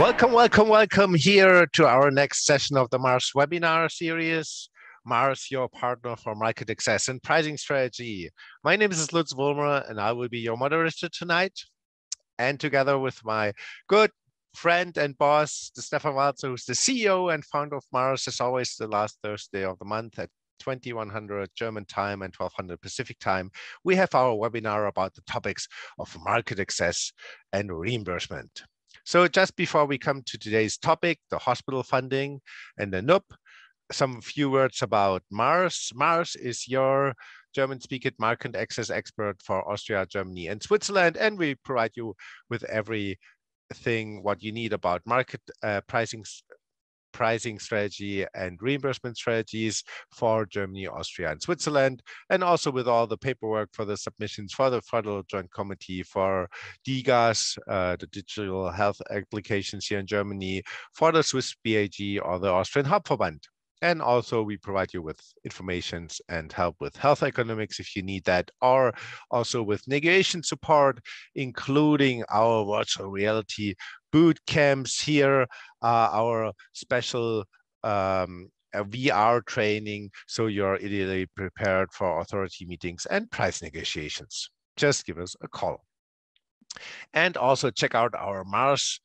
Welcome here to our next session of the MARS webinar series. MARS, your partner for market access and pricing strategy. My name is Lutz Vollmer and I will be your moderator tonight. And together with my good friend and boss, Stefan Walzer, who's the CEO and founder of MARS, as always, the last Thursday of the month at 2100 German time and 1200 Pacific time, we have our webinar about the topics of market access and reimbursement. So just before we come to today's topic, the hospital funding and the NUB, some few words about MARS. MARS is your German-speaking market access expert for Austria, Germany, and Switzerland, and we provide you with everything what you need about market pricing strategy and reimbursement strategies for Germany, Austria, and Switzerland, and also with all the paperwork for the submissions for the Federal Joint Committee, for DiGAs, the digital health applications here in Germany, for the Swiss BAG or the Austrian Hauptverband. And also we provide you with informations and help with health economics if you need that, or also with negotiation support, including our virtual reality boot camps here, our special VR training, so you're ideally prepared for authority meetings and price negotiations. Just give us a call. And also check out our MARS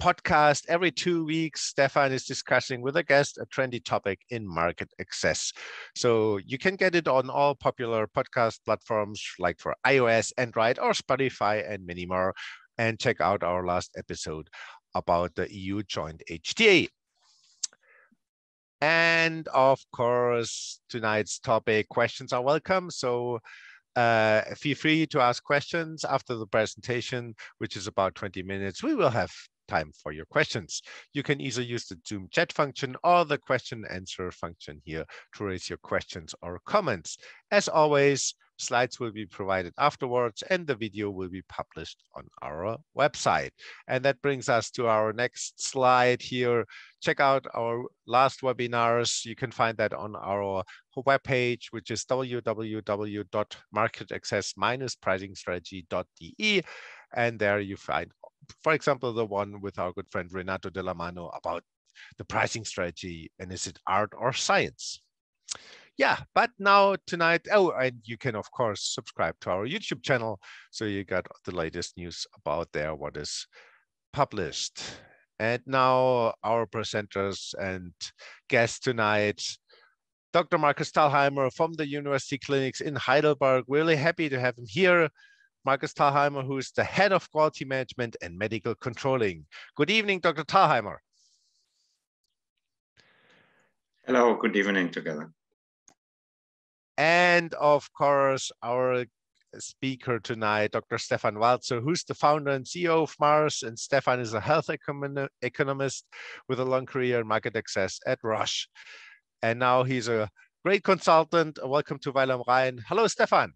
podcast. Every 2 weeks, Stefan is discussing with a guest a trendy topic in market access. So you can get it on all popular podcast platforms like for iOS, Android, or Spotify, and many more. And check out our last episode about the EU joint HTA. And of course, tonight's topic, questions are welcome. So feel free to ask questions after the presentation, which is about 20 minutes. We will have time for your questions. You can either use the Zoom chat function or the question answer function here to raise your questions or comments. As always, slides will be provided afterwards and the video will be published on our website. And that brings us to our next slide here. Check out our last webinars. You can find that on our webpage, which is www.marketaccess-pricingstrategy.de. And there you find, for example, the one with our good friend Renato Della Mano about the pricing strategy and is it art or science? Yeah, but now tonight, and you can of course subscribe to our YouTube channel, so you got the latest news about there, what is published. And now our presenters and guests tonight, Dr. Markus Thalheimer from the University Clinics in Heidelberg. Really happy to have him here. Markus Thalheimer, who is the head of quality management and medical controlling. Good evening, Dr. Thalheimer. Hello, good evening together. And of course, our speaker tonight, Dr. Stefan Walzer, who's the founder and CEO of MARS. And Stefan is a health economist with a long career in market access at Roche. And now he's a great consultant. Welcome to Weil am Rhein. Hello, Stefan.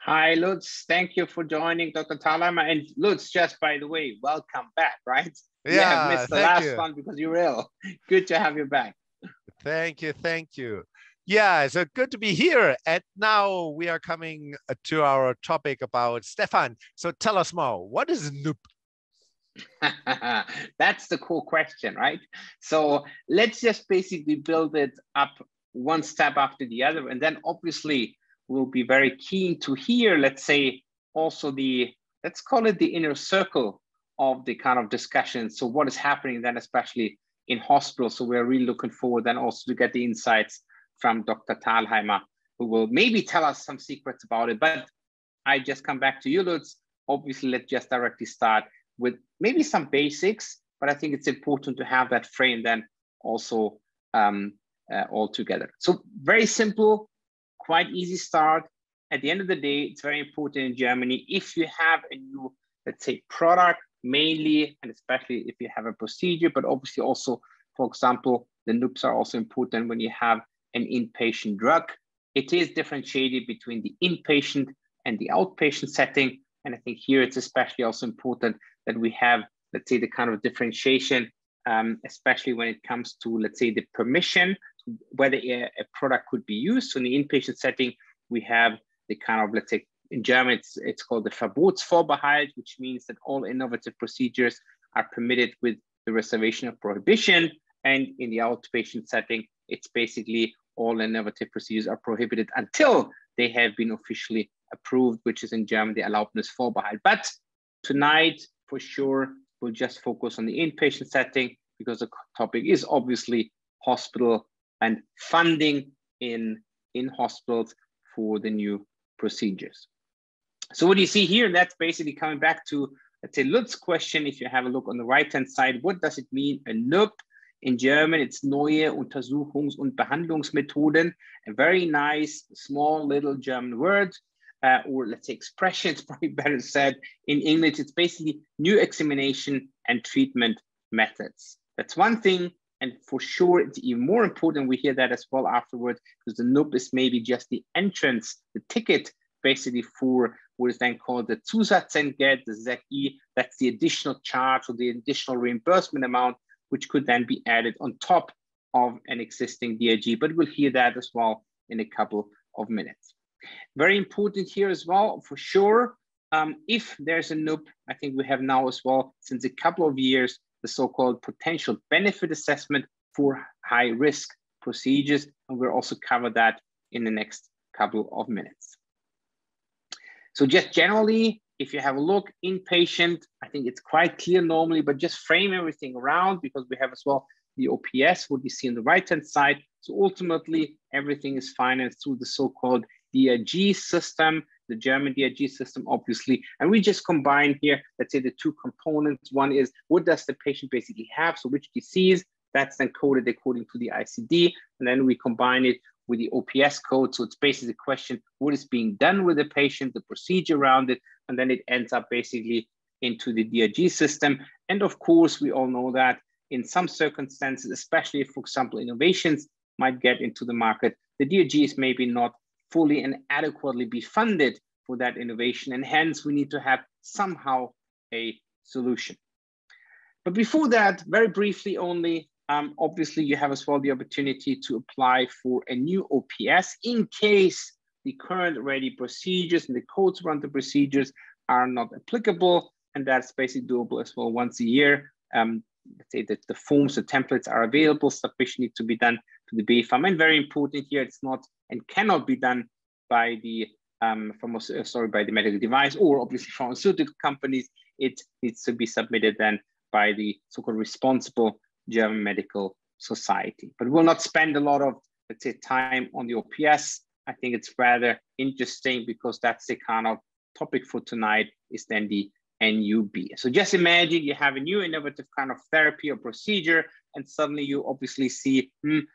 Hi, Lutz. Thank you for joining, Dr. Thalheimer. And Lutz, just by the way, welcome back, right? Yeah, missed the last one because you were ill. Good to have you back. Thank you. Thank you. Yeah, so good to be here. And now we are coming to our topic about Stefan. So tell us more, what is NUB? That's the cool question, right? So let's just basically build it up one step after the other. And then obviously we'll be very keen to hear, let's say, also the, let's call it the inner circle of the kind of discussion. So what is happening then, especially in hospitals. So we're really looking forward then also to get the insights from Dr. Thalheimer, who will maybe tell us some secrets about it. But I just come back to you, Lutz. Obviously, let's just directly start with maybe some basics, but I think it's important to have that frame then also all together. So very simple, quite easy start. At the end of the day, it's very important in Germany, if you have a new, let's say, product mainly, and especially if you have a procedure, but obviously also, for example, the NUBs are also important when you have an inpatient drug. It is differentiated between the inpatient and the outpatient setting. And I think here it's especially also important that we have, let's say, the kind of differentiation, especially when it comes to, let's say, the permission, whether a product could be used. So in the inpatient setting, we have the kind of, let's say, in German, it's called the Verbotsvorbehalt, which means that all innovative procedures are permitted with the reservation of prohibition. And in the outpatient setting, it's basically all innovative procedures are prohibited until they have been officially approved, which is in German, the Erlaubnisvorbehalt. But tonight, for sure, we'll just focus on the inpatient setting because the topic is obviously hospital and funding in hospitals for the new procedures. So what do you see here? That's basically coming back to, let's say, Lutz's question. If you have a look on the right-hand side, what does it mean, a NUB? In German, it's Neue Untersuchungs und Behandlungsmethoden, a very nice, small, little German word, or let's say expression, it's probably better said. In English, it's basically new examination and treatment methods. That's one thing, and for sure, it's even more important, we hear that as well afterwards, because the NUB is maybe just the entrance, the ticket, basically for what is then called the Zusatzentgelt, the ZE, that's the additional charge or the additional reimbursement amount, which could then be added on top of an existing DRG, but we'll hear that as well in a couple of minutes. Very important here as well, for sure, if there's a NUB, I think we have now as well, since a couple of years, the so-called potential benefit assessment for high-risk procedures, and we'll also cover that in the next couple of minutes. So just generally, if you have a look, inpatient, I think it's quite clear normally, but just frame everything around because we have as well the OPS, what you see on the right-hand side. So ultimately, everything is financed through the so-called DRG system, the German DRG system, obviously. And we just combine here, let's say the two components. One is what does the patient basically have? So which disease, that's then coded according to the ICD. And then we combine it with the OPS code. So it's basically the question, what is being done with the patient, the procedure around it, and then it ends up basically into the DRG system. And of course, we all know that in some circumstances, especially if, for example, innovations might get into the market, the DRG is maybe not fully and adequately be funded for that innovation. And hence, we need to have somehow a solution. But before that, very briefly only, obviously, you have as well the opportunity to apply for a new OPS in case the current ready procedures and the codes around the procedures are not applicable. And that's basically doable as well once a year. Let's say that the forms, the templates are available, submission needs to be done to the BfArM. And very important here, it's not and cannot be done by the by the medical device or obviously pharmaceutical companies. It needs to be submitted then by the so-called responsible German medical society. But we'll not spend a lot of, let's say, time on the OPS. I think it's rather interesting because that's the kind of topic for tonight is then the NUB. So just imagine you have a new innovative kind of therapy or procedure, and suddenly you obviously see,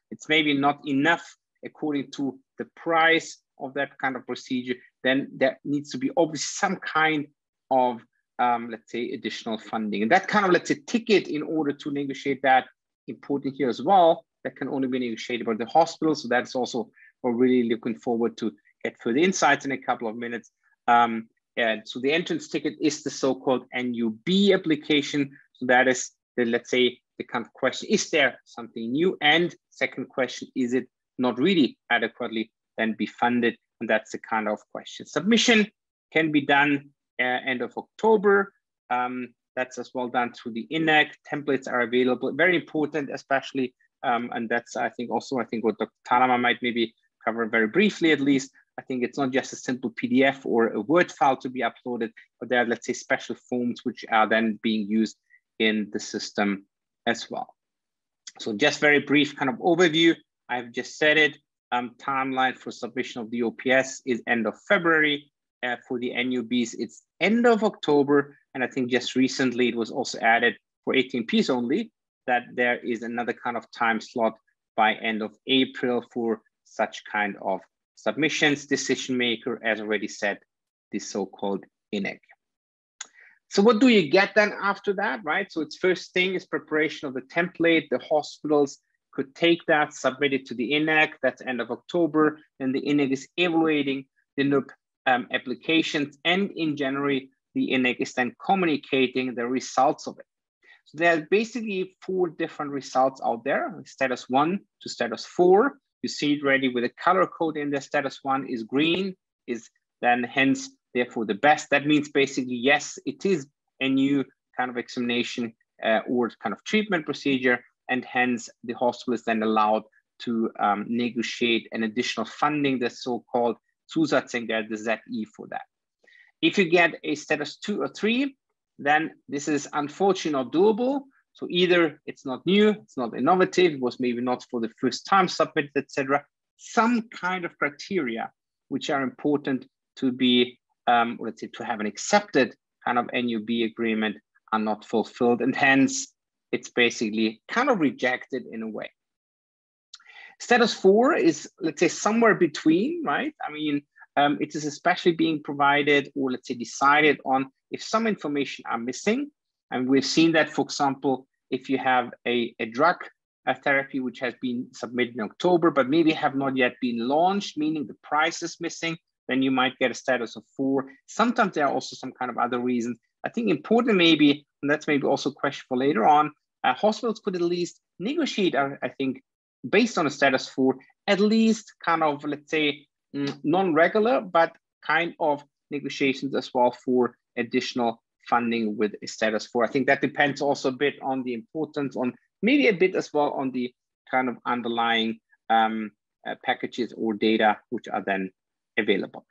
it's maybe not enough according to the price of that kind of procedure. Then there needs to be obviously some kind of, let's say, additional funding. And that kind of, let's say, ticket in order to negotiate that important here as well, that can only be negotiated by the hospital. So that's also we're really looking forward to get further insights in a couple of minutes. And so the entrance ticket is the so-called NUB application. So that is the, let's say, the kind of question, is there something new? And second question, is it not really adequately then be funded? And that's the kind of question. Submission can be done end of October. That's as well done through the InEK. Templates are available, very important, especially, and that's, I think what Dr. Thalheimer might maybe cover very briefly, at least. I think it's not just a simple PDF or a Word file to be uploaded, but there are, let's say, special forms which are then being used in the system as well. So just very brief kind of overview. I've just said it. Timeline for submission of the OPS is end of February. For the NUBs, it's end of October. And I think just recently it was also added for ATMPs only, that there is another kind of time slot by end of April for such kind of submissions, decision maker, as already said, the so-called InEK. So what do you get then after that, right? So it's first thing is preparation of the template. The hospitals could take that, submit it to the InEK, that's end of October. Then the InEK is evaluating the NUB applications. And in January, the InEK is then communicating the results of it. So there are basically four different results out there, status 1 to status 4. You see it already with a color code in there. Status 1 is green, is then hence, therefore, the best. That means basically, yes, it is a new kind of examination or kind of treatment procedure, and hence the hospital is then allowed to negotiate an additional funding, the so-called Zusatzentgelt, the ZE for that. If you get a status 2 or 3, then this is unfortunately not doable. So either it's not new, it's not innovative, it was maybe not for the first time submitted, etc. Some kind of criteria which are important to be, let's say, to have an accepted kind of NUB agreement are not fulfilled, and hence it's basically kind of rejected in a way. Status 4 is, let's say, somewhere between, right? I mean, it is especially being provided or, let's say, decided on if some information are missing. And we've seen that, for example, if you have a drug therapy which has been submitted in October, but maybe have not yet been launched, meaning the price is missing, then you might get a status of 4. Sometimes there are also some kind of other reasons. I think important maybe, and that's maybe also a question for later on, hospitals could at least negotiate, I think, based on a status 4, at least kind of, let's say, non-regular, but kind of negotiations as well for additional funding with a status 4. I think that depends also a bit on the importance, on maybe a bit as well on the kind of underlying packages or data which are then available.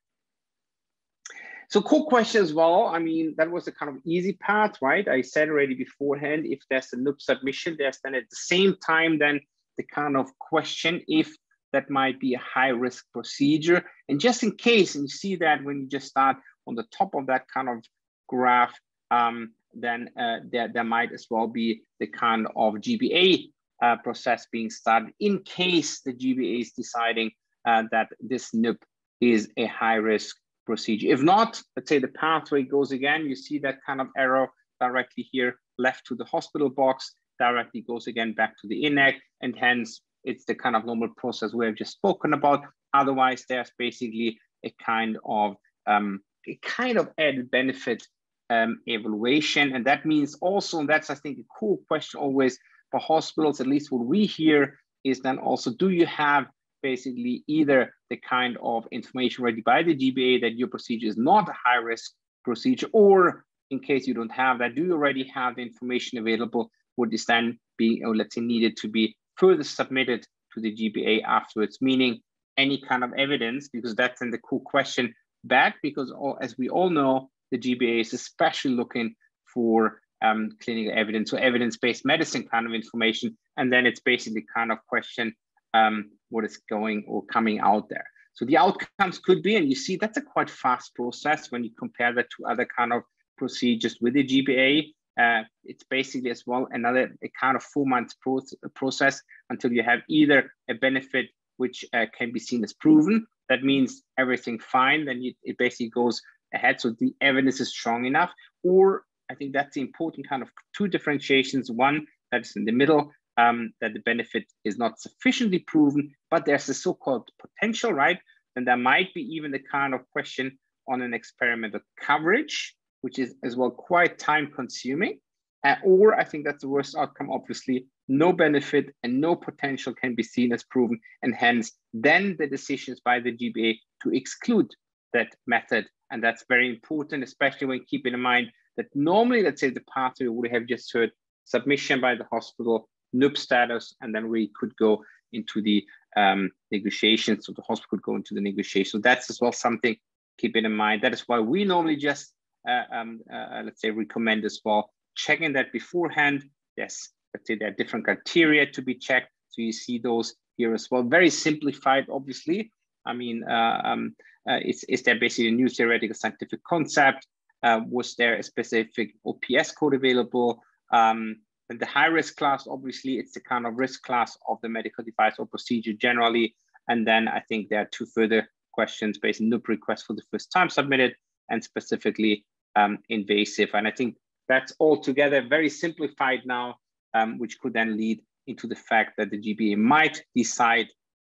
So cool question as well. I mean, that was the kind of easy part, right? I said already beforehand, if there's a NUB submission, there's then at the same time then the kind of question if that might be a high risk procedure. And just in case, and you see that when you just start on the top of that kind of graph, then there might as well be the kind of GBA process being started in case the GBA is deciding that this NUB is a high risk procedure. If not, let's say the pathway goes again, you see that kind of arrow directly here, left to the hospital box, directly goes again back to the InEK, and hence it's the kind of normal process we have just spoken about. Otherwise, there's basically a kind of added benefit evaluation, and that means also, and that's I think a cool question always for hospitals, at least what we hear is then also, do you have basically either the kind of information ready by the GBA that your procedure is not a high risk procedure, or in case you don't have that, do you already have the information available? What is then being, or let's say, needed to be further submitted to the GBA afterwards, meaning any kind of evidence, because that's in the cool question back, because as we all know, the GBA is especially looking for clinical evidence, so evidence-based medicine kind of information. And then it's basically kind of question what is going or coming out there. So the outcomes could be, and you see that's a quite fast process when you compare that to other kind of procedures with the GBA. It's basically as well another kind of 4-month process until you have either a benefit which can be seen as proven. That means everything fine, then it basically goes ahead. So the evidence is strong enough, or I think that's the important kind of two differentiations. One that's in the middle, that the benefit is not sufficiently proven, but there's a so-called potential, right? And there might be even the kind of question on an experimental coverage, which is as well quite time consuming. Or I think that's the worst outcome, obviously, no benefit and no potential can be seen as proven. And hence, then the decisions by the GBA to exclude that method. And that's very important, especially when keeping in mind that normally, let's say the pathway would have just heard submission by the hospital, NUB status, and then we could go into the negotiations. So the hospital could go into the negotiation. So that's as well something keeping in mind. That is why we normally just let's say recommend as well checking that beforehand. Yes, let's say there are different criteria to be checked, so you see those here as well, very simplified, obviously. I mean, is there basically a new theoretical scientific concept? Was there a specific OPS code available? And the high risk class, obviously, it's the kind of risk class of the medical device or procedure generally. And then I think there are 2 further questions based on NUB requests for the first time submitted, and specifically invasive. And I think that's all together very simplified now, which could then lead into the fact that the GBA might decide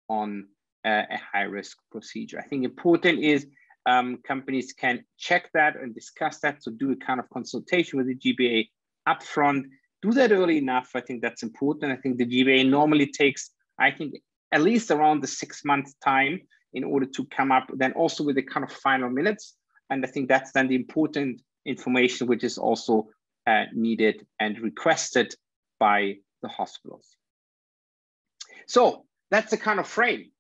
on a high risk procedure. I think important is companies can check that and discuss that. So do a kind of consultation with the GBA upfront, do that early enough. I think that's important. I think the GBA normally takes, I think, at least around the 6-month time in order to come up then also with the kind of final minutes. And I think that's then the important information, which is also needed and requested by the hospitals. So that's the kind of frame.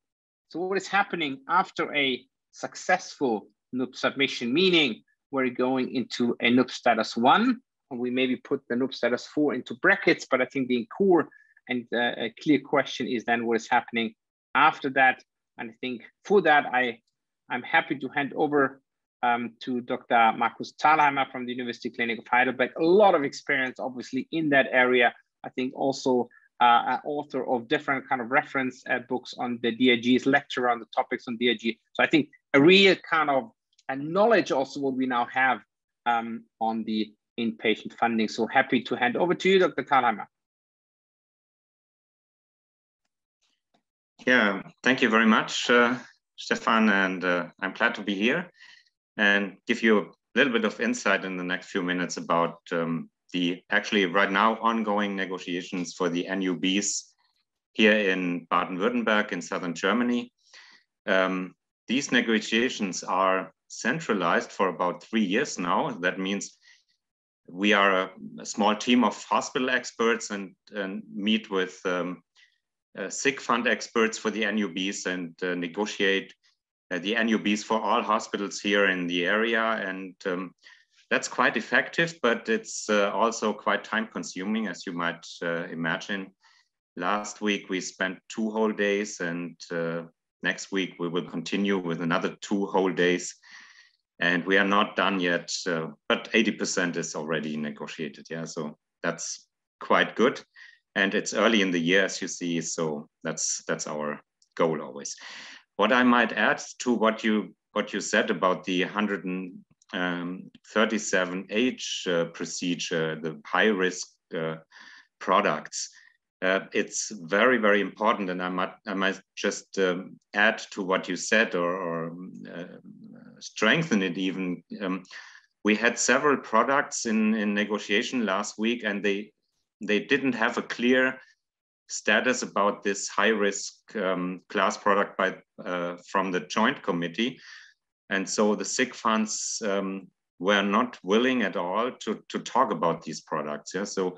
So what is happening after a successful NUB submission, meaning we're going into a NUB status 1, and we maybe put the NUB status 4 into brackets, but I think the core and a clear question is then what is happening after that. And I think for that, I'm happy to hand over to Dr. Markus Thalheimer from the University Clinic of Heidelberg. A lot of experience, obviously, in that area. I think also an author of different kind of reference books on the DRG's lecture on the topics on DRG. So I think a real kind of a knowledge also what we now have on the inpatient funding. So happy to hand over to you, Dr. Thalheimer. Yeah, thank you very much, Stefan, and I'm glad to be here and give you a little bit of insight in the next few minutes about the actually right now ongoing negotiations for the NUBs here in Baden-Württemberg in southern Germany. These negotiations are centralized for about 3 years now. That means we are a small team of hospital experts and meet with sick fund experts for the NUBs and negotiate the NUBs for all hospitals here in the area. And that's quite effective, but it's also quite time consuming, as you might imagine. Last week, we spent 2 whole days, and next week we will continue with another 2 whole days. And we are not done yet, but 80% is already negotiated. Yeah, so that's quite good. And it's early in the year, as you see, so that's our goal always. What I might add to what you said about the 137H procedure, the high-risk products, it's very, very important. And I might just add to what you said or strengthen it even. We had several products in negotiation last week, and they didn't have a clear status about this high-risk class product from the Joint Committee. And so the sick funds were not willing at all to talk about these products. Yeah? So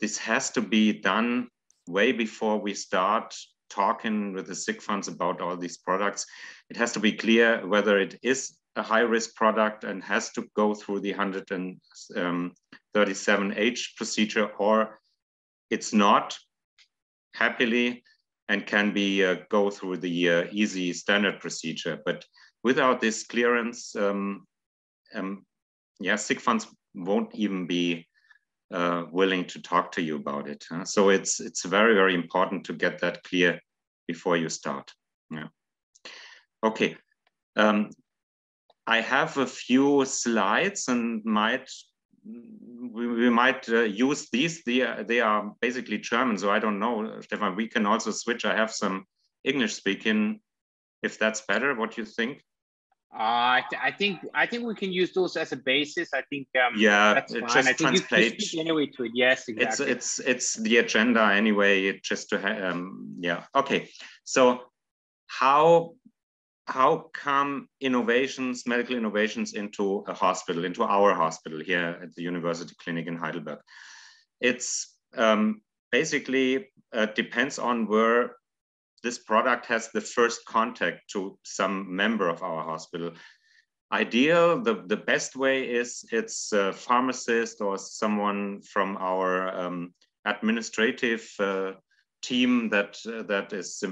this has to be done way before we start talking with the sick funds about all these products. It has to be clear whether it is a high-risk product and has to go through the 137H procedure, or it's not, happily, and can be go through the easy standard procedure. But without this clearance, yeah, sick funds won't even be willing to talk to you about it. Huh? So it's very, very important to get that clear before you start. Yeah. Okay. I have a few slides and we might use these. They are basically German, so I don't know, Stefan, we can also switch. I have some English speaking, if that's better. What do you think? I think we can use those as a basis. I think yeah, that's fine. Just I think translate. You speak anyway to it. Yes, exactly. It's the agenda anyway. Just to yeah. Okay, so how come innovations, medical innovations into a hospital, into our hospital here at the University Clinic in Heidelberg? It's basically depends on where this product has the first contact to some member of our hospital. Ideal, the best way is it's a pharmacist or someone from our administrative team that is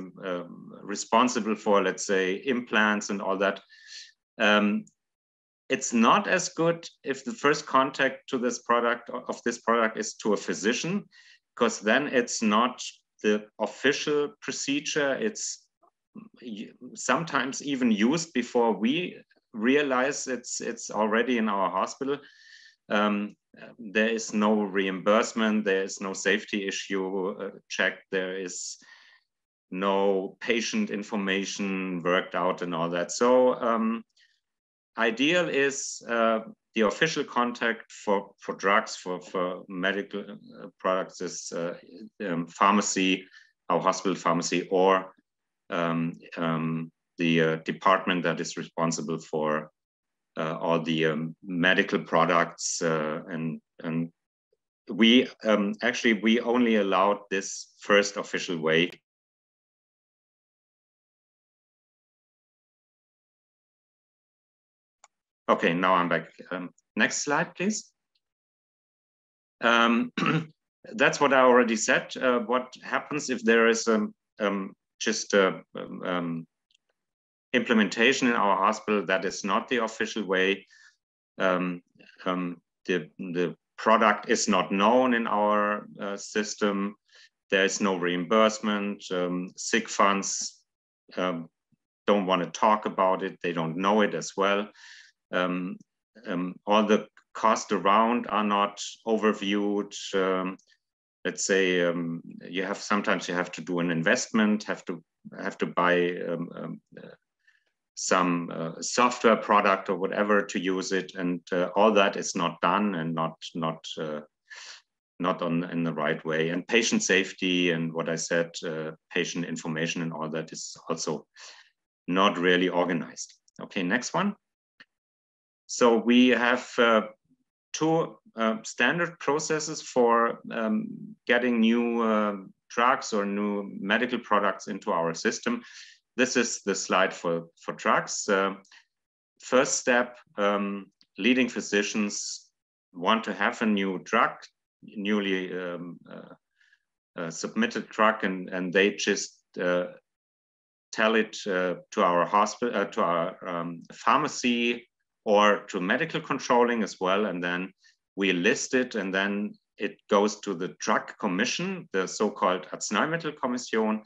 responsible for, let's say, implants and all that. It's not as good if the first contact to this product is to a physician, because then it's not the official procedure. It's sometimes even used before we realize it's already in our hospital. There is no reimbursement, there is no safety issue check, there is no patient information worked out and all that. So ideal is the official contact for drugs, for medical products is pharmacy, our hospital pharmacy, or the department that is responsible for all the medical products and we actually, we only allowed this first official way. Okay, now I'm back. Next slide, please. That's what I already said. What happens if there is just implementation in our hospital that is not the official way? The product is not known in our system. There is no reimbursement. Sick funds don't want to talk about it. They don't know it as well. All the costs around are not overviewed. Let's say sometimes you have to do an investment, have to buy some software product or whatever to use it, and all that is not done and not in the right way. And patient safety and what I said, patient information and all that is also not really organized. Okay, next one. So we have two standard processes for getting new drugs or new medical products into our system. This is the slide for drugs. First step, leading physicians want to have a new drug, newly submitted drug, and they just tell it to our hospital, to our pharmacy, or to medical controlling as well, and then we list it, and then it goes to the drug commission, the so-called Arzneimittelkommission,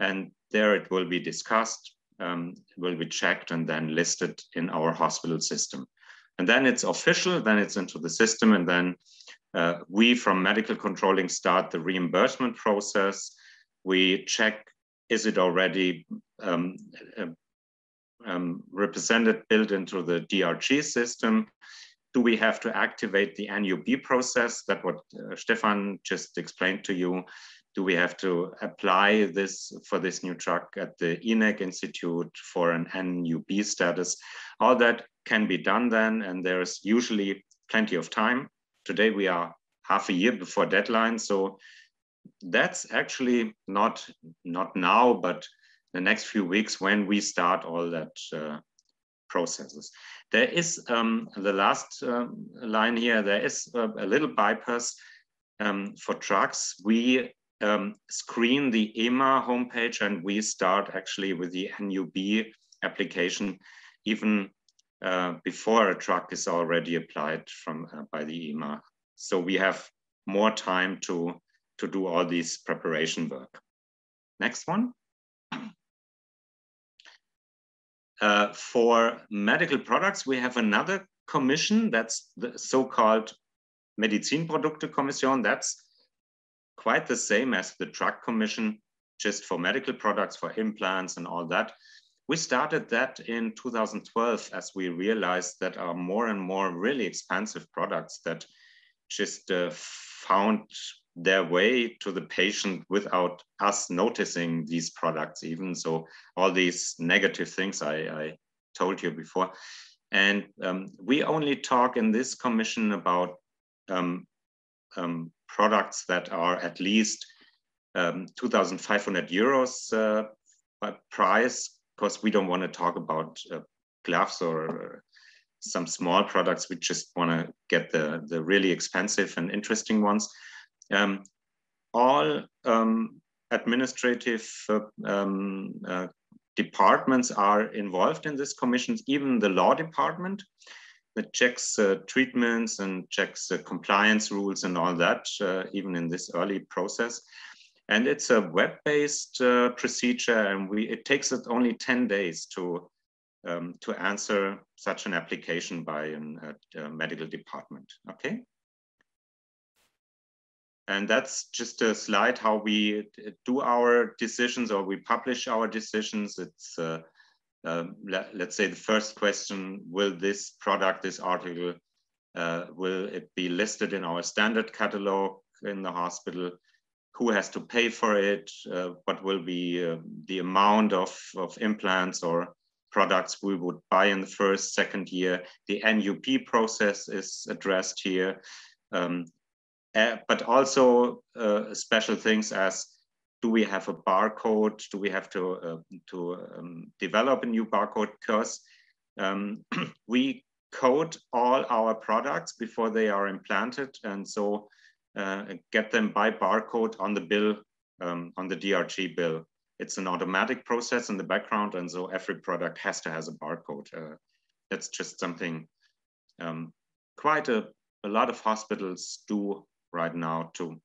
and there it will be discussed, will be checked, and then listed in our hospital system. And then it's official, then it's into the system, and then we from medical controlling start the reimbursement process. We check, is it already represented, built into the DRG system? Do we have to activate the NUB process? That's what Stefan just explained to you. Do we have to apply this for this new drug at the InEK Institute for an NUB status? All that can be done then, and there's usually plenty of time. Today we are half a year before deadline, so that's actually not now, but the next few weeks when we start all that processes. There is the last line here, there is a little bypass for drugs. We screen the EMA homepage and we start actually with the NUB application even before a drug is already applied from by the EMA. So we have more time to do all these preparation work. Next one. For medical products, we have another commission, that's the so-called Medizinprodukte Commission. That's quite the same as the drug commission, just for medical products, for implants and all that. We started that in 2012 as we realized that are more and more really expensive products that just found their way to the patient without us noticing these products even. So all these negative things I told you before. And we only talk in this commission about products that are at least €2,500 by price, because we don't want to talk about gloves or some small products. We just want to get the really expensive and interesting ones. All administrative departments are involved in this commission, even the law department that checks treatments and checks compliance rules and all that, even in this early process. And it's a web-based procedure, and it takes us only 10 days to answer such an application by a medical department, okay? And that's just a slide how we do our decisions or we publish our decisions. It's, let's say the first question, will this product, this article, will it be listed in our standard catalog in the hospital? Who has to pay for it? What will be the amount of implants or products we would buy in the first, second year? The NUP process is addressed here. but also special things as, do we have a barcode? Do we have to develop a new barcode? Because we code all our products before they are implanted, and so get them by barcode on the bill, on the DRG bill. It's an automatic process in the background, and so every product has to have a barcode. That's just something quite a lot of hospitals do right now to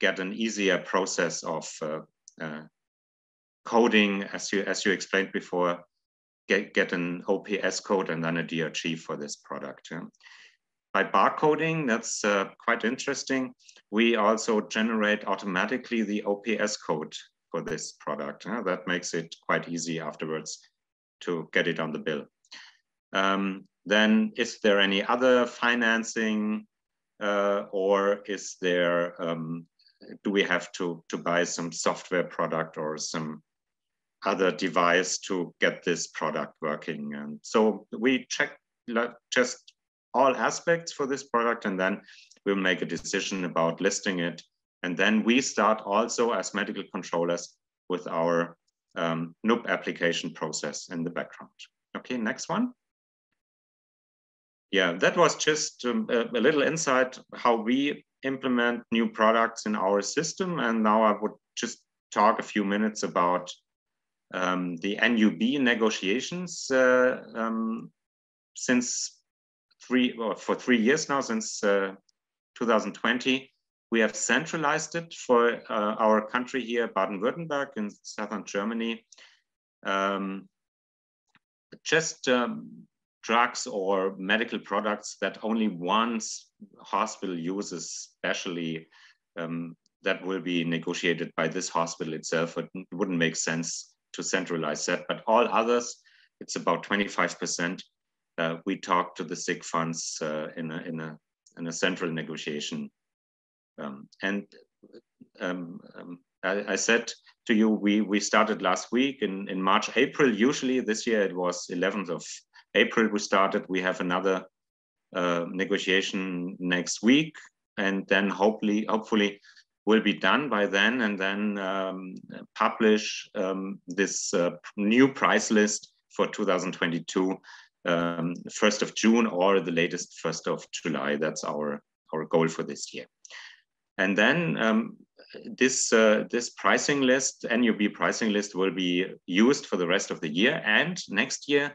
get an easier process of coding, as you explained before. Get an OPS code and then a DRG for this product. Yeah. By barcoding, that's quite interesting. We also generate automatically the OPS code for this product. Yeah. That makes it quite easy afterwards to get it on the bill. Then is there any other financing or is there, do we have to buy some software product or some other device to get this product working? And so we check just all aspects for this product, and then we'll make a decision about listing it. And then we start also as medical controllers with our NUB application process in the background. Okay, next one. Yeah, that was just a little insight how we implement new products in our system. And now I would just talk a few minutes about the NUB negotiations since for three years now, since 2020, we have centralized it for our country here, Baden-Württemberg in southern Germany. Just drugs or medical products that only one hospital uses specially, that will be negotiated by this hospital itself. It wouldn't make sense to centralize that, but all others, it's about 25%. We talk to the sick funds in a central negotiation. I said to you, we started last week in March, April. Usually this year it was 11th of April we started. We have another negotiation next week, and then hopefully will be done by then, and then publish this new price list for 2022, 1st of June or the latest 1st of July. That's our goal for this year. And then this pricing list, NUB pricing list, will be used for the rest of the year and next year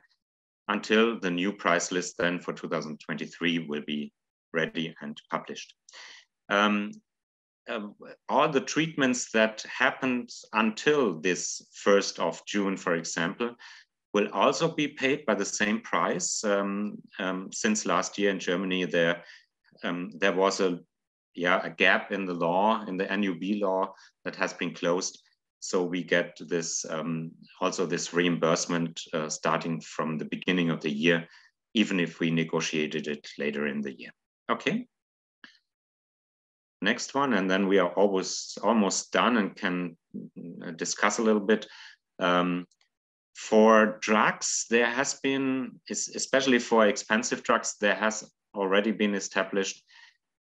until the new price list then for 2023 will be ready and published. All the treatments that happened until this 1st of June, for example, will also be paid by the same price. Since last year in Germany, there was a gap in the law, in the NUB law, that has been closed. So we get this also this reimbursement starting from the beginning of the year, even if we negotiated it later in the year. Okay. Next one, and then we are almost done and can discuss a little bit. For drugs, there has been, especially for expensive drugs, there has already been established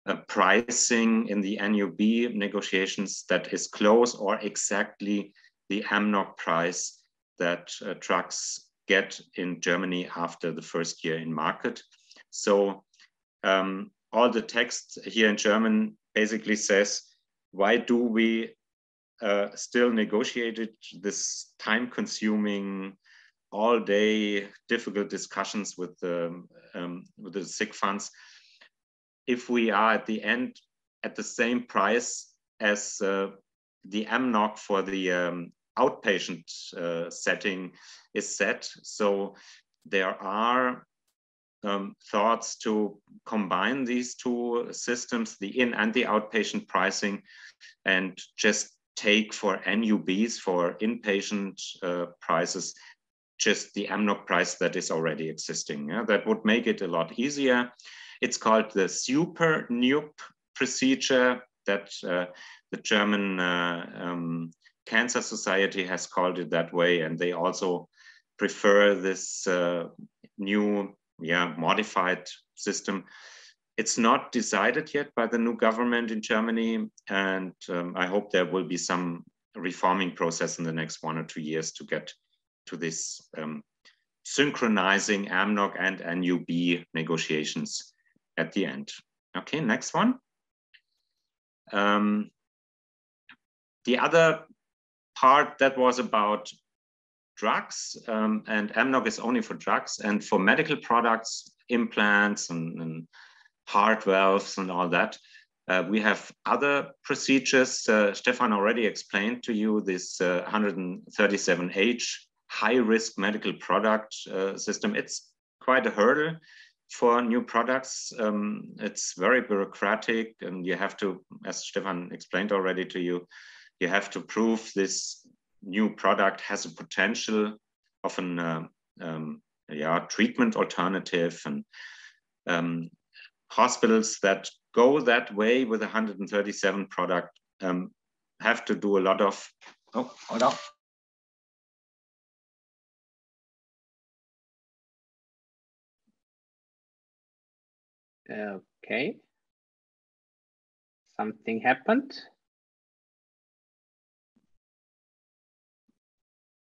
a pricing in the NUB negotiations that is close or exactly the AMNOG price that drugs get in Germany after the first year in market. So all the text here in German basically says, why do we still negotiate it, this time-consuming, all-day difficult discussions with the sick funds, if we are at the end at the same price as the AMNOG for the outpatient setting is set? So there are thoughts to combine these two systems, the in and the outpatient pricing, and just take for NUBs, for inpatient prices, just the AMNOG price that is already existing. Yeah? That would make it a lot easier. It's called the super NUB procedure that the German Cancer Society has called it that way. And they also prefer this new modified system It's not decided yet by the new government in Germany, and I hope there will be some reforming process in the next 1 or 2 years to get to this synchronizing AMNOG and NUB negotiations at the end. Okay, next one. The other part that was about drugs, and AMNOG is only for drugs, and for medical products, implants and heart valves and all that. We have other procedures. Stefan already explained to you this 137H high-risk medical product system. It's quite a hurdle for new products. It's very bureaucratic, and you have to, as Stefan explained already to you, you have to prove this new product has a potential of an treatment alternative, and hospitals that go that way with 137 product have to do a lot of, oh, hold on. Okay, something happened.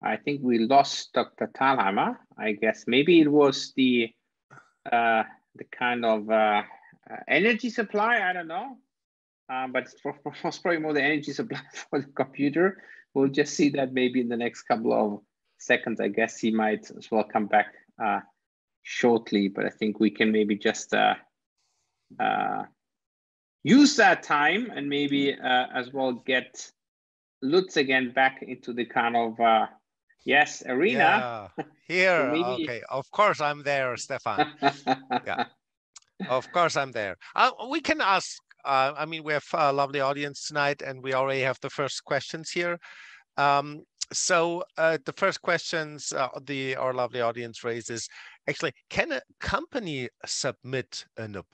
I think we lost Dr. Thalheimer. I guess maybe it was the kind of energy supply, I don't know, but it's probably more the energy supply for the computer. We'll just see that maybe in the next couple of seconds. I guess he might as well come back shortly, but I think we can maybe just use that time and maybe as well get Lutz again back into the kind of yes arena. Yeah, here. Maybe... Okay, of course I'm there, Stefan. Yeah, of course I'm there. We can ask. I mean, we have a lovely audience tonight, and we already have the first questions here. So the first questions our lovely audience raises actually: can a company submit a NUB?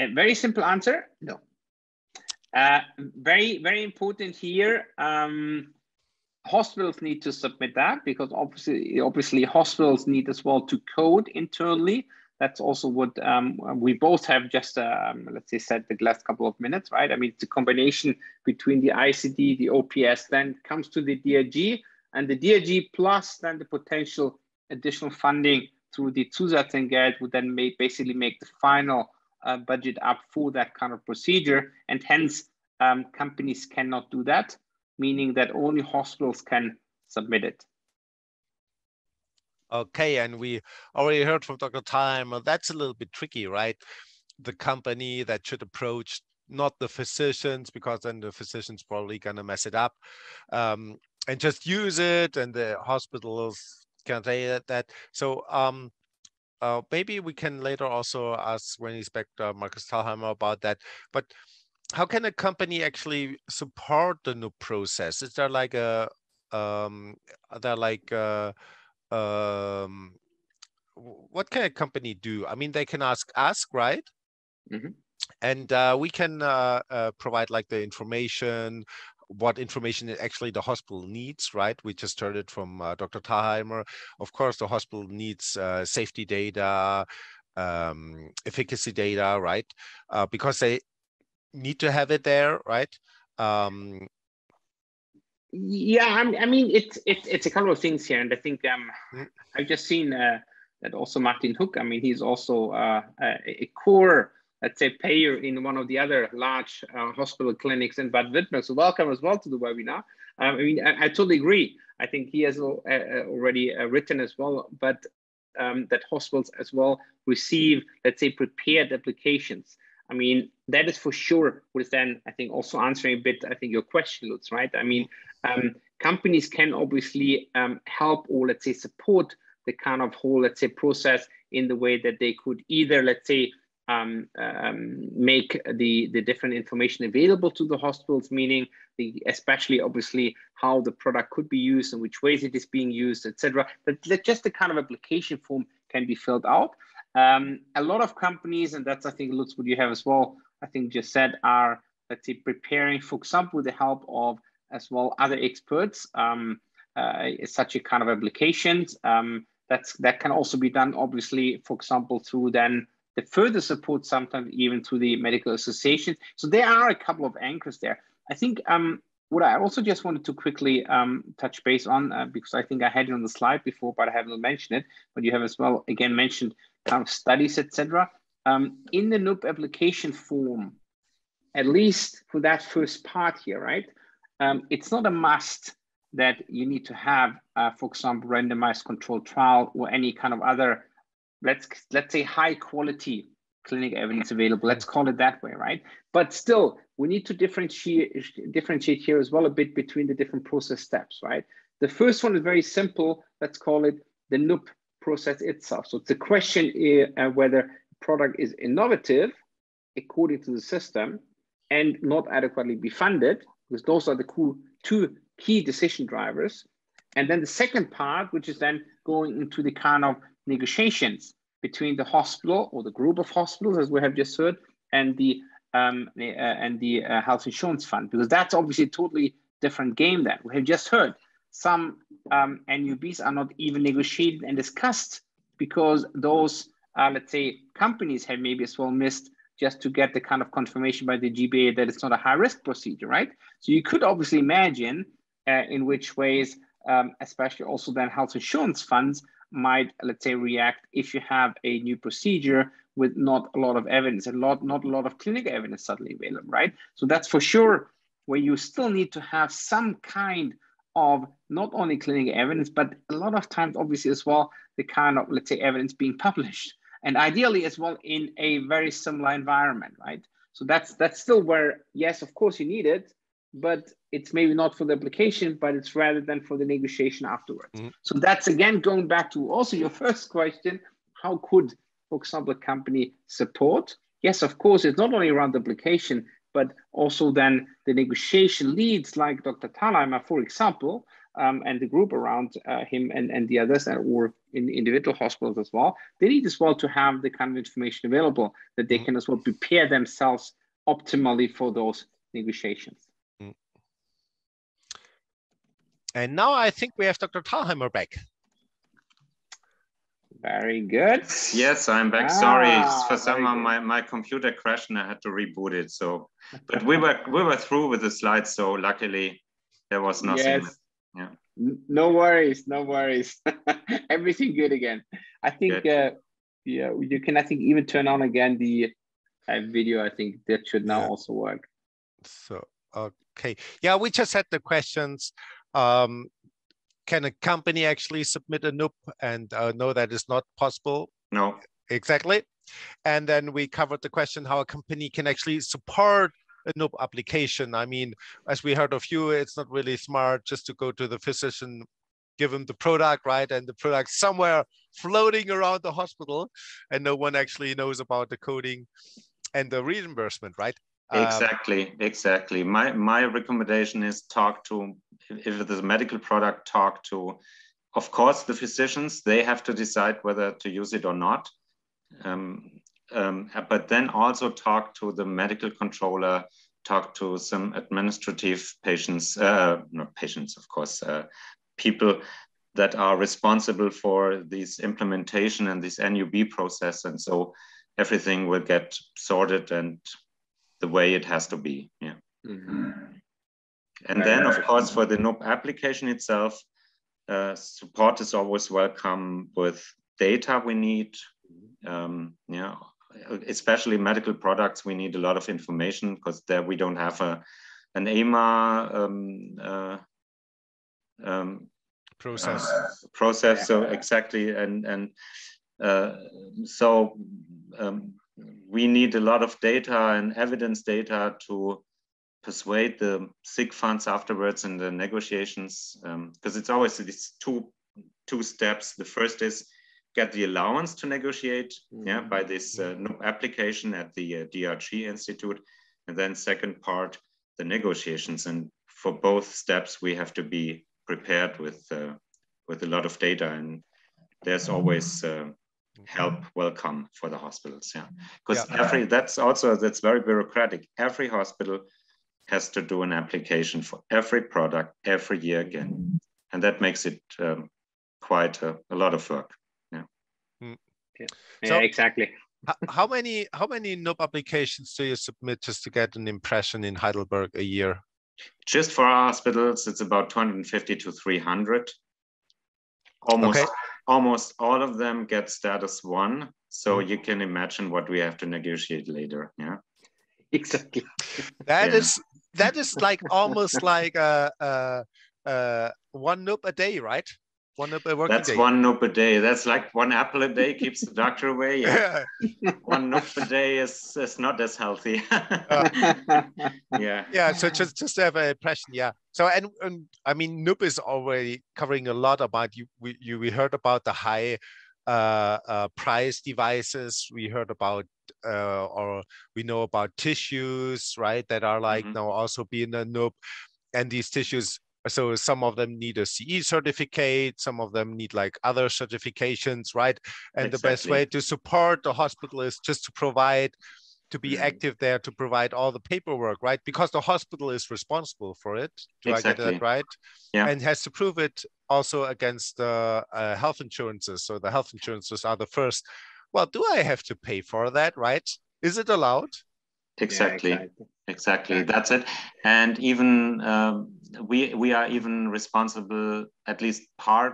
A very simple answer: no. Very, very important here. Hospitals need to submit that because obviously hospitals need as well to code internally. That's also what we both have just, let's say, said the last couple of minutes, right? I mean, it's a combination between the ICD, the OPS, then comes to the DRG, and the DRG plus then the potential additional funding through the Zusatzentgelt would then basically make the final budget up for that kind of procedure, and hence companies cannot do that, meaning that only hospitals can submit it. Okay, and we already heard from Dr. Thalheimer, that's a little bit tricky, right? The company that should approach, not the physicians, because then the physician's probably gonna mess it up and just use it, and the hospitals can say that. So, maybe we can later also ask when he's back Markus Thalheimer about that. But how can a company actually support the NUB process? Is there like a what can a company do? I mean, they can ask us, right? Mm-hmm. And we can provide like the information. What information actually the hospital needs, right? We just heard it from Dr. Thalheimer. Of course, the hospital needs safety data, efficacy data, right? Because they need to have it there, right? Yeah, I mean, it's a couple of things here. And I think I've just seen that also Martin Hook, I mean, he's also a core, let's say, payer in one of the other large hospital clinics in Baden-Württemberg. So welcome as well to the webinar. I mean, I totally agree. I think he has already written as well, but that hospitals as well receive, let's say, prepared applications. I mean, that is for sure what is then, I think, also answering a bit, I think, your question, Lutz, right? I mean, companies can obviously help or, let's say, support the kind of whole, let's say, process in the way that they could either, let's say, make the different information available to the hospitals, meaning especially obviously how the product could be used and which ways it is being used, etc. But just the kind of application form can be filled out. A lot of companies, and that's I think Lutz what you have as well, I think just said, are let's say preparing, for example, with the help of as well other experts, such a kind of applications. That can also be done obviously, for example, through then the further support, sometimes even to the medical associations. So there are a couple of anchors there. I think what I also just wanted to quickly touch base on, because I think I had it on the slide before, but I haven't mentioned it, but you have as well, again, mentioned kind of studies, etc. In the NUB application form, at least for that first part here, right? It's not a must that you need to have, for example, randomized controlled trial or any kind of other, let's say high quality clinical evidence available. Let's call it that way, right? But still, we need to differentiate here as well a bit between the different process steps, right? The first one is very simple. Let's call it the NUB process itself. So the question is whether product is innovative according to the system and not adequately be funded, because those are the two key decision drivers. And then the second part, which is then going into the kind of negotiations between the hospital or the group of hospitals, as we have just heard, and the health insurance fund, because that's obviously a totally different game that we have just heard. Some NUBs are not even negotiated and discussed because those, let's say, companies have maybe as well missed just to get the kind of confirmation by the GBA that it's not a high-risk procedure, right? So you could obviously imagine in which ways, especially also then health insurance funds might, let's say, react if you have a new procedure with not a lot of evidence, not a lot of clinical evidence suddenly available, right? So that's for sure where you still need to have some kind of not only clinical evidence, but a lot of times, obviously, as well, the kind of, let's say, evidence being published. And ideally as well in a very similar environment, right? So that's still where, yes, of course you need it, but it's maybe not for the application, but it's rather than for the negotiation afterwards. Mm-hmm. So that's again, going back to also your first question, how could, for example, a company support? Yes, of course, it's not only around the application, but also then the negotiation leads like Dr. Thalheimer, for example, and the group around him and the others, or in individual hospitals as well, they need as well to have the kind of information available that they can as well prepare themselves optimally for those negotiations. And now I think we have Dr. Thalheimer back. Very good. Yes, I'm back. Sorry, for some of my computer crashed and I had to reboot it. So, but we were through with the slides. So luckily, there was nothing. Yes. Yeah. No worries, no worries. Everything good again. I think yeah, you can, I think, even turn on again the video. I think that should now also work. So, okay. Yeah, we just had the questions. Can a company actually submit a NUB? And no, that is not possible. No. Exactly. And then we covered the question how a company can actually support a NUB application. I mean, as we heard of you, it's not really smart just to go to the physician, give him the product, right? And the product somewhere floating around the hospital and no one actually knows about the coding and the reimbursement, right? Exactly, exactly. My recommendation is talk to, if it is a medical product, talk to, of course, the physicians. They have to decide whether to use it or not. But then also talk to the medical controller, talk to some administrative patients, not patients, of course, people that are responsible for this implementation and this NUB process. And so everything will get sorted and the way it has to be. Yeah. Mm-hmm. And then, of course, for the NUB application itself, support is always welcome with data we need. Yeah. Especially medical products, we need a lot of information because there we don't have an EMA process. Yeah. So exactly, and so we need a lot of data and evidence data to persuade the sick funds afterwards in the negotiations, because it's always these two steps. The first is get the allowance to negotiate, yeah, by this NUB application at the DRG Institute. And then second part, the negotiations. And for both steps, we have to be prepared with a lot of data. And there's always help welcome for the hospitals, yeah. Because that's very bureaucratic. Every hospital has to do an application for every product every year again. And that makes it quite a lot of work. Yeah, exactly. How many NUB applications do you submit just to get an impression in Heidelberg a year? Just for our hospitals, it's about 250 to 300. Almost all of them get status one. So you can imagine what we have to negotiate later. Yeah, exactly. That is like almost like one NUB a day, right? One NUB a working day. That's one NUB a day. That's like one apple a day keeps the doctor away. Yeah. One NUB a day is not as healthy. Yeah. Yeah. So just to have an impression. Yeah. So and I mean NUB is already covering a lot about you. We heard about the high price devices. We heard about or we know about tissues, right? That are like now also being a NUB, and these tissues. So some of them need a CE certificate, some of them need like other certifications, right? And exactly. The best way to support the hospital is just to provide, to be active there, to provide all the paperwork, right? Because the hospital is responsible for it. Do I get that right? Yeah. And has to prove it also against the health insurances. So the health insurances are the first. Well, do I have to pay for that, right? Is it allowed? Exactly. Yeah, exactly. That's it. And even we are even responsible, at least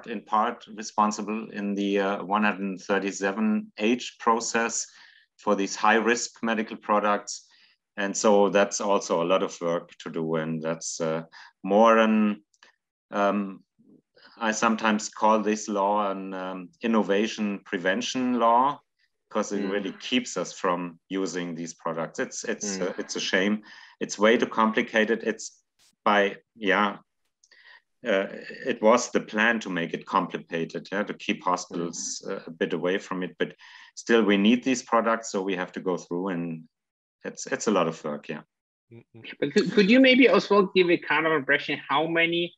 in part responsible in the 137H process for these high risk medical products. And so that's also a lot of work to do. And that's more an, I sometimes call this law an innovation prevention law, because it really keeps us from using these products. It's a shame. It's way too complicated. It was the plan to make it complicated, to keep hospitals a bit away from it, but still we need these products, so we have to go through, and it's a lot of work, yeah. But could you maybe also give a kind of impression how many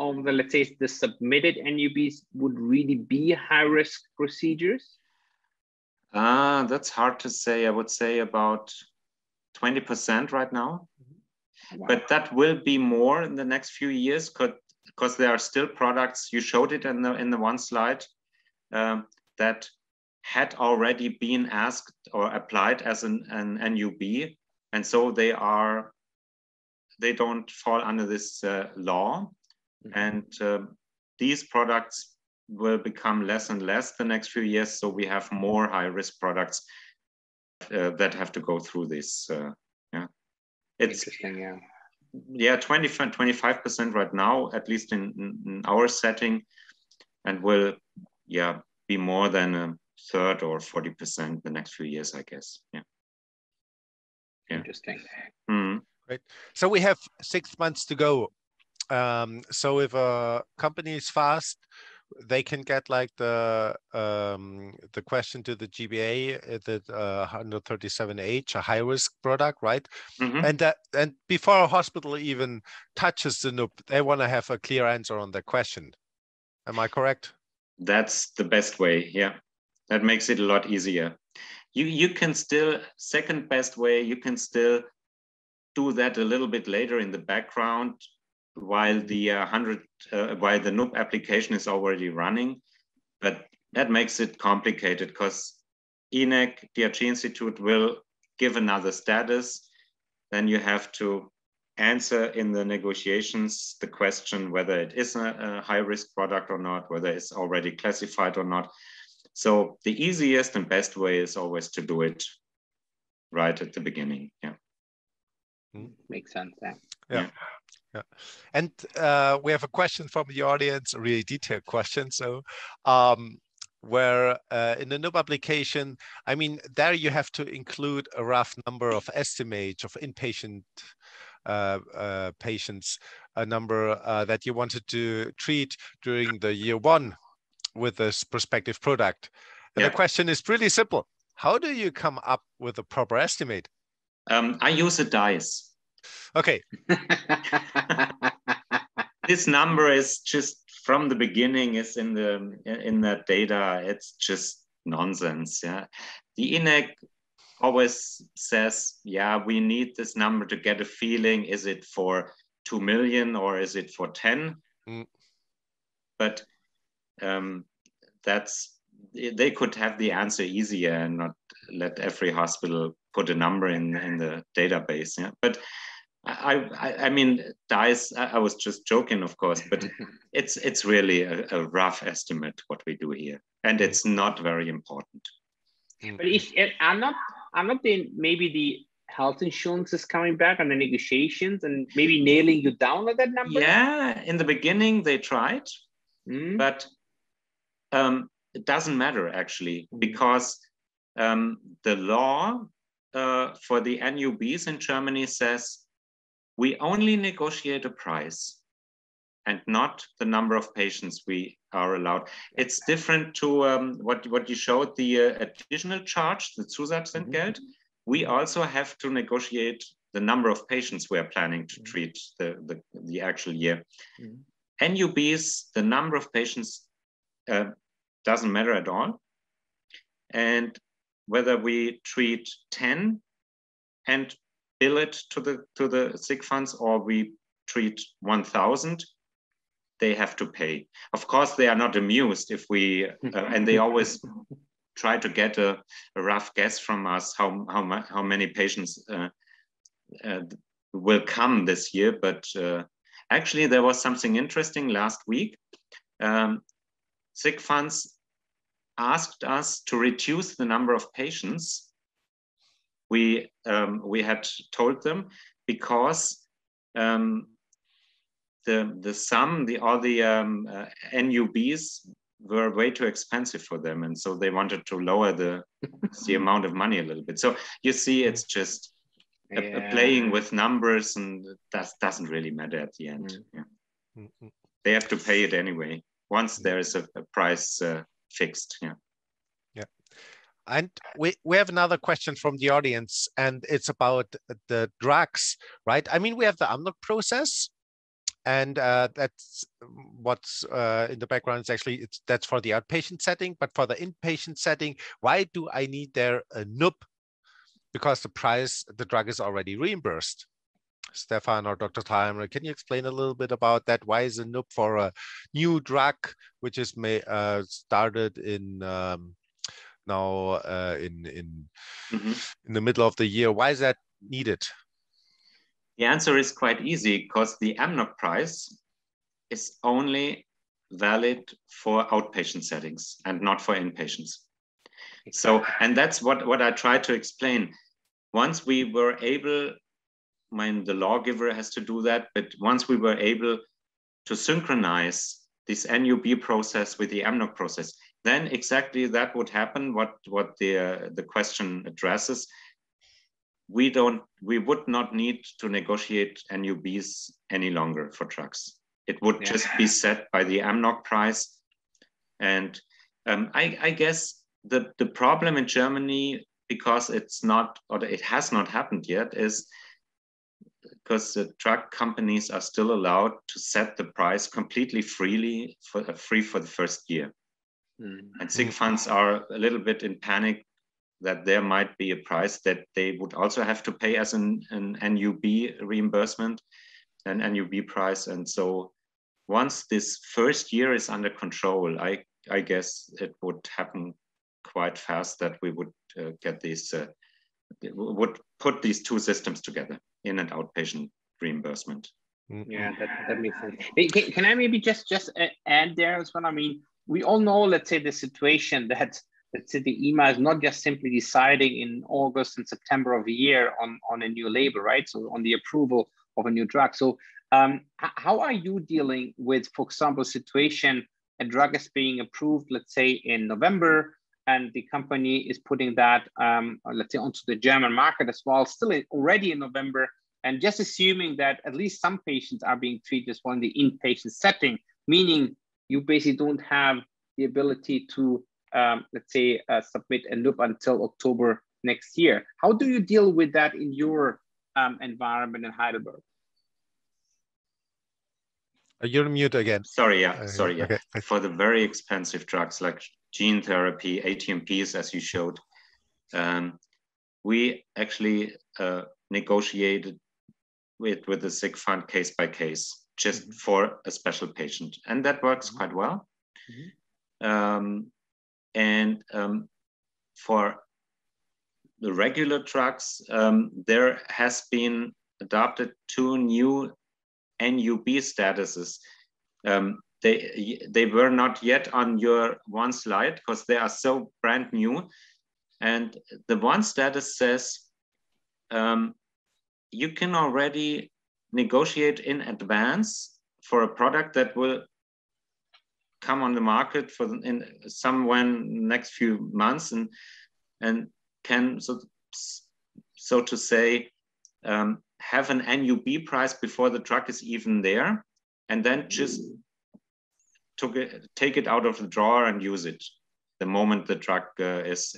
of the, let's say, the submitted NUBs would really be high-risk procedures? That's hard to say. I would say about 20% right now, but that will be more in the next few years, because there are still products. You showed it in the one slide that had already been asked or applied as an NUB, and so they don't fall under this law, and these products will become less and less the next few years. So we have more high-risk products that have to go through this. It's interesting, yeah. Yeah, 25% right now, at least in our setting, and will be more than a third or 40% the next few years, I guess. Yeah. Interesting. Mm-hmm. Great. So we have 6 months to go. So if a company is fast, they can get like the question to the GBA, the 137H, a high-risk product, right? Mm-hmm. And before a hospital even touches the NUB, they want to have a clear answer on the question. Am I correct? That's the best way, yeah. That makes it a lot easier. You can still, second best way, you can still do that a little bit later in the background, while the while the NUB application is already running, but that makes it complicated because InEK, DRG Institute will give another status. Then you have to answer in the negotiations the question whether it is a high-risk product or not, whether it's already classified or not. So the easiest and best way is always to do it right at the beginning. Yeah, makes sense. Yeah. Yeah. And we have a question from the audience, a really detailed question. So where in the NUB application, I mean, there you have to include a rough number of estimates of inpatient patients, a number that you wanted to treat during the year one with this prospective product. And the question is pretty simple. How do you come up with a proper estimate? I use a dice. Okay. This number is just from the beginning, is in that data. It's just nonsense. Yeah, the InEK always says, yeah, we need this number to get a feeling. Is it for 2 million or is it for 10? But that's they could have the answer easier and not let every hospital put a number in the database. Yeah, but I mean, DICE, I was just joking, of course, but it's really a rough estimate what we do here, and it's not very important. But if I'm not then maybe the health insurance is coming back and the negotiations and maybe nailing you down at that number. Yeah, in the beginning they tried, but it doesn't matter actually, because the law for the NUBs in Germany says we only negotiate a price and not the number of patients we are allowed. It's different to what you showed, the additional charge, the Zusatzentgelt. We also have to negotiate the number of patients we are planning to treat the actual year. NUBs, the number of patients doesn't matter at all. And whether we treat 10 and bill it to the sick funds, or we treat 1,000, they have to pay. Of course, they are not amused if we, and they always try to get a rough guess from us how many patients will come this year. But actually, there was something interesting last week. Sick funds asked us to reduce the number of patients we had told them, because the NUBs were way too expensive for them, and so they wanted to lower the amount of money a little bit. So you see, it's just a playing with numbers, and that doesn't really matter at the end. Yeah. They have to pay it anyway once there is a price fixed. Yeah. And we have another question from the audience, and it's about the drugs, right? I mean, we have the AMNOG process, and that's what's in the background. It's actually, that's for the outpatient setting, but for the inpatient setting, why do I need there a NUB? Because the drug is already reimbursed. Stefan or Dr. Thalheimer, can you explain a little bit about that? Why is a NUB for a new drug, which is started in... now in the middle of the year? Why is that needed? The answer is quite easy, because the AMNOG price is only valid for outpatient settings and not for inpatients. Exactly. So, and that's what I try to explain. Once we were able, when the lawgiver has to do that, but once we were able to synchronize this NUB process with the AMNOG process, then exactly that would happen. What the question addresses. We would not need to negotiate NUBs any longer for drugs. It would just be set by the AMNOG price. And I guess the problem in Germany, because it's not, or it has not happened yet, is because the drug companies are still allowed to set the price completely freely for the first year. And sick funds are a little bit in panic that there might be a price that they would also have to pay as an NUB reimbursement, an NUB price. And so once this first year is under control, I guess it would happen quite fast that we would get these, would put these two systems together, in and outpatient reimbursement. Yeah, that makes sense. Can I maybe just add there as well? I mean, we all know, let's say, the situation that, let's say, the EMA is not just simply deciding in August and September of a year on a new label, right? So on the approval of a new drug. So how are you dealing with, for example, situation, a drug is being approved, let's say, in November, and the company is putting that, let's say, onto the German market as well, still already in November, and just assuming that at least some patients are being treated as well in the inpatient setting, meaning you basically don't have the ability to, let's say, submit a NUB until October next year. How do you deal with that in your environment in Heidelberg? You're on mute again. Sorry, yeah, sorry. Yeah. Okay. For the very expensive drugs like gene therapy, ATMPs, as you showed, we actually negotiated with the sick fund case by case, just for a special patient. And that works quite well. And for the regular drugs, there has been adopted two new NUB statuses. They were not yet on your one slide because they are so brand new. And the one status says you can already negotiate in advance for a product that will come on the market for in somewhere next few months, and can so to say have an NUB price before the truck is even there, and then just take it out of the drawer and use it the moment the truck is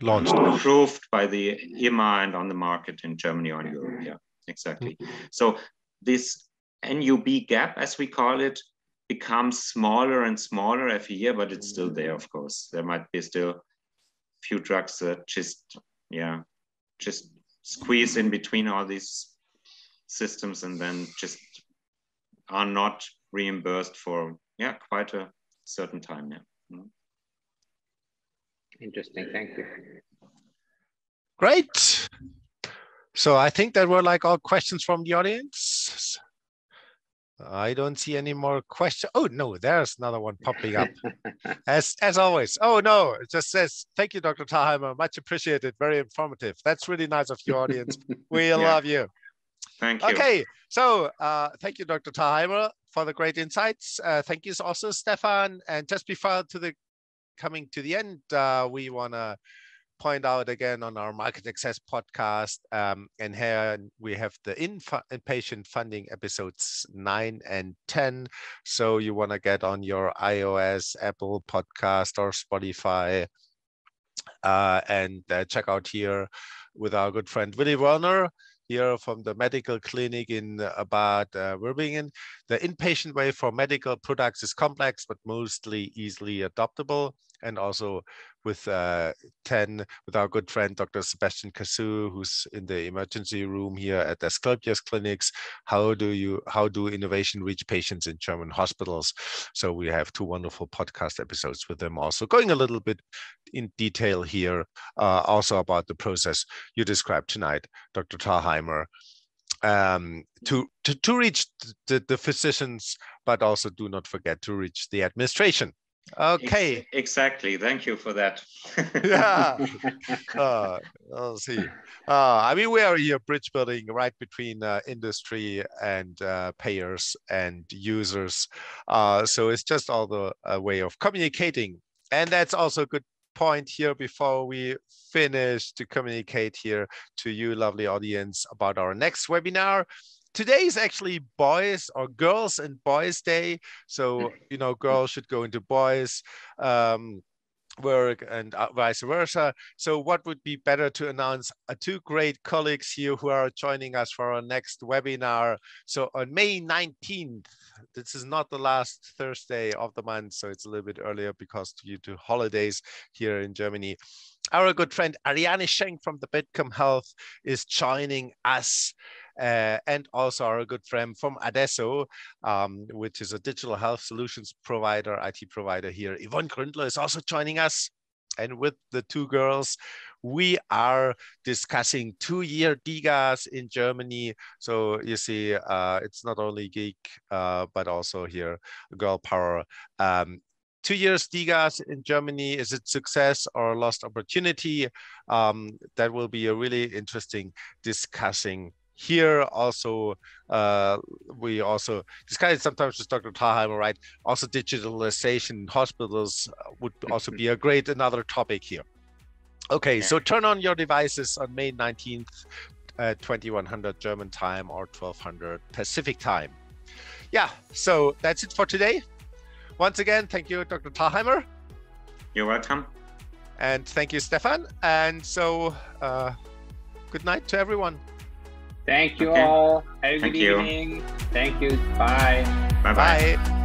launched, approved by the EMA and on the market in Germany or in Europe. Yeah, exactly. So this NUB gap, as we call it, becomes smaller and smaller every year, but it's still there, of course. There might be still a few drugs that just squeeze in between all these systems and then just are not reimbursed for quite a certain time now. Yeah. Interesting, thank you. Great. So I think that were like all questions from the audience. I don't see any more questions. Oh no, there's another one popping up, as always. Oh no, it just says, thank you, Dr. Thalheimer, much appreciated, very informative. That's really nice of your audience. We love you. Thank you. Okay, so thank you, Dr. Thalheimer, for the great insights. Thank you also, Stefan. And just before coming to the end, we want to point out again on our Market Access podcast, and here we have the inpatient funding episodes 9 and 10. So you want to get on your iOS, Apple podcast or Spotify, and check out here with our good friend Willy Werner, here from the medical clinic in Bad Württemberg. The inpatient way for medical products is complex, but mostly easily adoptable. And also with 10, with our good friend, Dr. Sebastian Casu, who's in the emergency room here at the Asclepios clinics. How do innovation reach patients in German hospitals? So we have two wonderful podcast episodes with them also, going a little bit in detail here, also about the process you described tonight, Dr. Thalheimer, to reach the physicians, but also do not forget to reach the administration. Okay. Exactly. Thank you for that. Yeah. I'll see. I mean, we are here bridge building right between industry and payers and users. So it's just all the way of communicating. And that's also a good point here before we finish, to communicate here to you, lovely audience, about our next webinar. Today is actually boys or girls and boys day. So, you know, girls should go into boys work and vice versa. So what would be better to announce two great colleagues here who are joining us for our next webinar. So on May 19th, this is not the last Thursday of the month. So it's a little bit earlier because due to holidays here in Germany. Our good friend Ariane Schenk from the Bitcom Health is joining us. And also our good friend from Adesso, which is a digital health solutions provider, IT provider here. Yvonne Gründler is also joining us. And with the two girls, we are discussing 2-year DiGAs in Germany. So you see, it's not only geek, but also here girl power. 2 years DiGAs in Germany, is it success or lost opportunity? That will be a really interesting discussing. Here also, we also discussed sometimes with Dr. Thalheimer, right? Also digitalization in hospitals would also be a great another topic here. Okay, so turn on your devices on May 19th, 2100 German time or 1200 Pacific time. Yeah, so that's it for today. Once again, thank you, Dr. Thalheimer. You're welcome. And thank you, Stefan. And so good night to everyone. Thank you all. Have a good evening. Thank you. Bye. Bye-bye. Bye.